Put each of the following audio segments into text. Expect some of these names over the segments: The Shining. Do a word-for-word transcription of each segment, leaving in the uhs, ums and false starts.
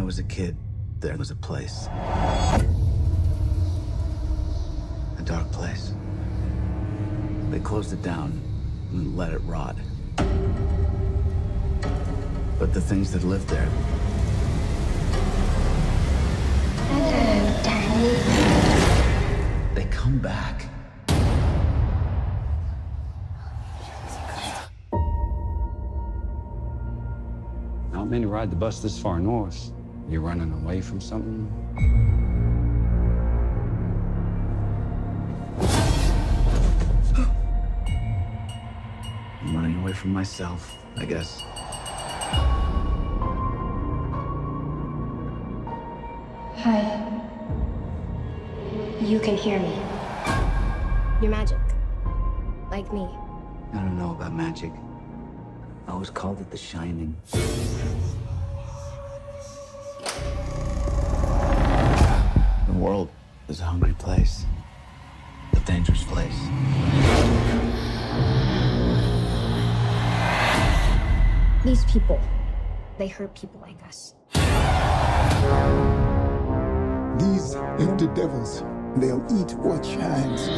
I was a kid, there was a place. A dark place. They closed it down and let it rot. But the things that lived there... Hello, Daddy. They come back. Not many ride the bus this far north. You're running away from something? I'm running away from myself, I guess. Hi. You can hear me. You're magic. Like me. I don't know about magic. I always called it The Shining. The world is a hungry place. A dangerous place. These people, they hurt people like us. These are the devils. They'll eat what shines.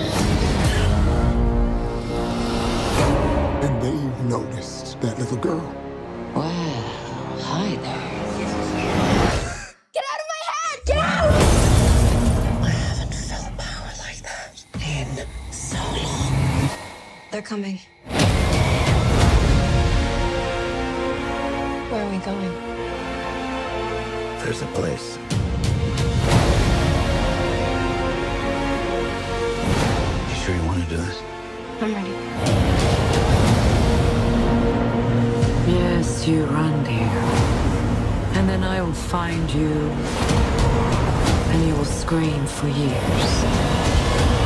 And they've noticed that little girl. Wow, hi there. Get out of my head! Get out! I haven't felt power like that in so long. They're coming. Where are we going? There's a place. Sure you want to do this? I'm ready. Yes, you run, dear. And then I will find you, and you will scream for years.